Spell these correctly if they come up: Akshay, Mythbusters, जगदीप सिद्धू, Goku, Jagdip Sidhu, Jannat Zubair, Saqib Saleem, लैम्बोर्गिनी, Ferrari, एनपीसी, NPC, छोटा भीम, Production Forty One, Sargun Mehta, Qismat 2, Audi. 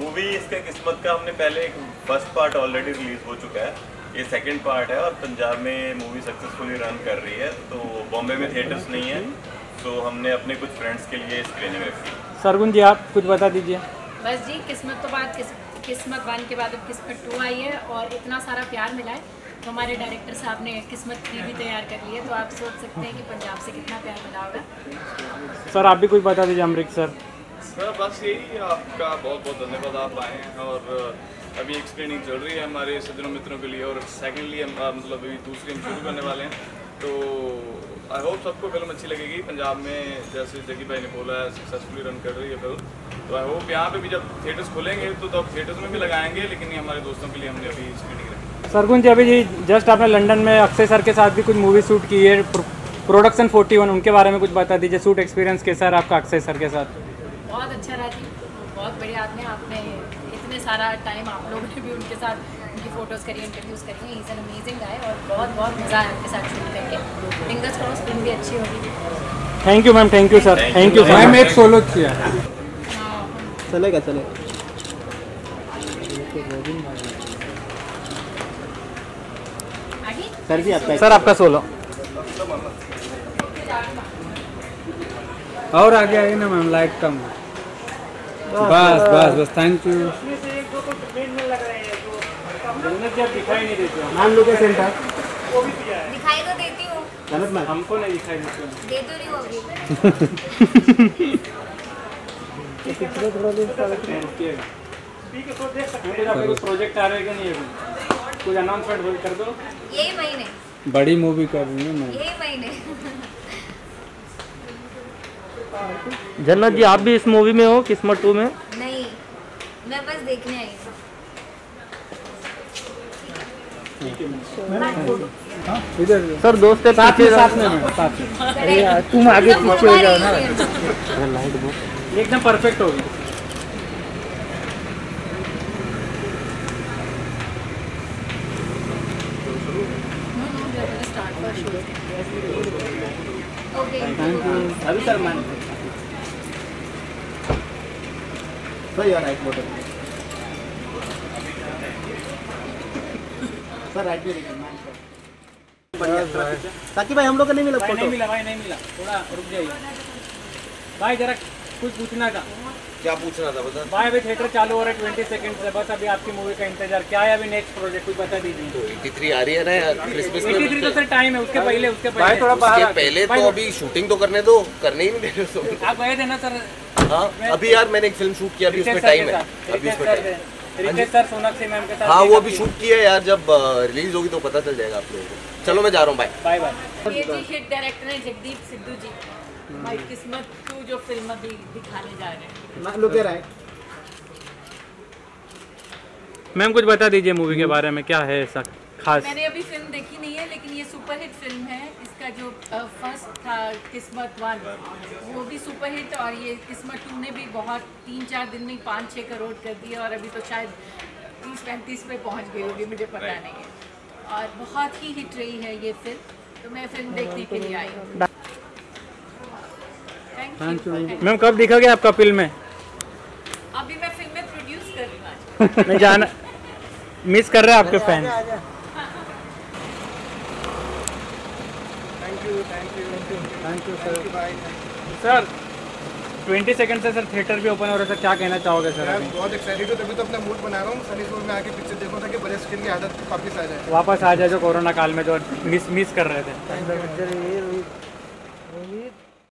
Movie इसका किस्मत का हमने पहले एक फर्स्ट पार्ट ऑलरेडी रिलीज हो चुका है, ये सेकंड पार्ट है और पंजाब में मूवी सक्सेसफुली रन कर रही है। तो बॉम्बे में थिएटर्स नहीं है तो हमने अपने कुछ फ्रेंड्स के लिए स्क्रीनिंग रखी। सरगुन जी आप कुछ बता दीजिए। बस जी किस्मत तो बाद किस्मत 1 के बाद अब किस्मत 2 आई है और इतना सारा प्यार मिला है तो हमारे डायरेक्टर साहब ने किस्मत 3 भी तैयार कर ली है। तो आप सोच सकते हैं कि पंजाब से कितना प्यार मिला होगा। सर आप भी कुछ बता दीजिए। अमरीक सर बस यही आपका बहुत बहुत धन्यवाद, आप आए हैं और अभी एक स्क्रीनिंग चल रही है हमारे सज्जनों मित्रों के लिए और सेकेंडली हम मतलब अभी दूसरी हम शुरू करने वाले हैं। तो आई होप सबको फिल्म अच्छी लगेगी। पंजाब में जैसे जगदीप भाई ने बोला है सक्सेसफुली रन कर रही है फिल्म, तो आई होप यहाँ पे भी जब थिएटर्स खुलेंगे तो तब थिएटर्स में भी लगाएंगे, लेकिन ये हमारे दोस्तों के लिए हमने अभी स्क्रीनिंग रखी। सरगुन जी अभी जस्ट आपने लंदन में अक्षय सर के साथ भी कुछ मूवी शूट की है, प्रोडक्शन 41, उनके बारे में कुछ बता दीजिए। शूट एक्सपीरियंस कैसा रहा आपका अक्षय सर के साथ? बहुत अच्छा रहा जी, बहुत बढ़िया। आपने इतने सारा टाइम आप लोगों ने भी उनके साथ उनकी फ़ोटोज़ करी, इंटरव्यूज़ करी, इज़ एन अमेजिंग गाय और बहुत बहुत मज़ा आया आपके साथ शूट करके। फिंगर्स क्रॉस फिल्म भी अच्छी होगी। Thank you ma'am, thank you sir, thank you. Ma'am एक सोलो किया चलेगा चलेगा सर आपका सोलो। और आगे आइए ना मैम, लाइक कम बस बस बस। Thank you. मैम लोकेशन था दिखाई तो देती हूँ गलत मैम, हमको नहीं दिखाई देती। प्रोजेक्ट आ रहे क्या नहीं अभी? कुछ अनाउंसमेंट कर दो। यही महीने बड़ी मूवी कर रही है मैम, यही महीने। जन्नत जी आप भी इस मूवी में हो किस्मत 2 में? नहीं, मैं बस देखने आई हूँ। सर दोस्त है साथ में। तुम आगे पीछे हो जाओ ना, एकदम परफेक्ट होगी। अभी सर मान राइट बोतल सर राइट भी साकी भाई हम लोग का नहीं मिला, भाई नहीं मिला। थोड़ा रुक जाइए भाई, जरा कुछ पूछना था। क्या पूछना था बता भाई? अभी थिएटर चालू हो रहा है 20 सेकंड से, बस अभी आपकी मूवी का इंतजार क्या है? अभी नेक्स्ट प्रोजेक्ट कुछ बता दीजिए। तो 83 आ रही है ना यार क्रिसमस में, 83 तो सर टाइम है उसके पहले थोड़ा बाहर पहले तो अभी शूटिंग तो करने दो, करने ही नहीं दे रहे हो आप। गए थे ना सर? हाँ अभी यार मैंने एक फिल्म शूट किया, अभी उसमें टाइम है, अभी उसमें टाइम है सर। सोनाक्षी मैम के साथ हाँ वो अभी शूट किया यार, जब रिलीज होगी तो पता चल जाएगा आप लोगों को। चलो मैं जा रहा हूँ, बाय बाय। हिट डायरेक्टर है जगदीप सिद्धू जी, भाई किस्मत 2 जो फिल्म अभी दिखाने जा रहे हैं। मैम कुछ बता दीजिए मूवी के बारे में, क्या है ऐसा खास? मैंने अभी फिल्म देखी नहीं है लेकिन ये सुपरहिट फिल्म है। इसका जो फर्स्ट था किस्मत 1 वो भी सुपरहिट और ये किस्मत 2 ने भी बहुत 3-4 दिन में 5-6 करोड़ कर दिया और अभी तो शायद 30-35 पे पहुँच गई होगी, मुझे पता नहीं है। और बहुत ही हिट रही है ये फिल्म, तो मैं फिल्म देखने के लिए आई हूँ। मैम कब दिखा गया आपका फिल्म में? अभी मैं फिल्म में प्रोड्यूस कर रही हूँ। जाना मिस कर रहे हैं आपके fan. Thank you sir. 20 second से सर थिएटर भी ओपन हो रहा है सर, क्या कहना चाहोगे सर? मैं बहुत एक्साइटेड हूँ, तभी तो अपना मूड बना रहा हूँ सनी स्कूल में आके पिक्चर देखो ताकि बड़े स्क्रीन की आदत वापस आ जाए, जो कोरोना काल में जो मिस कर रहे थे।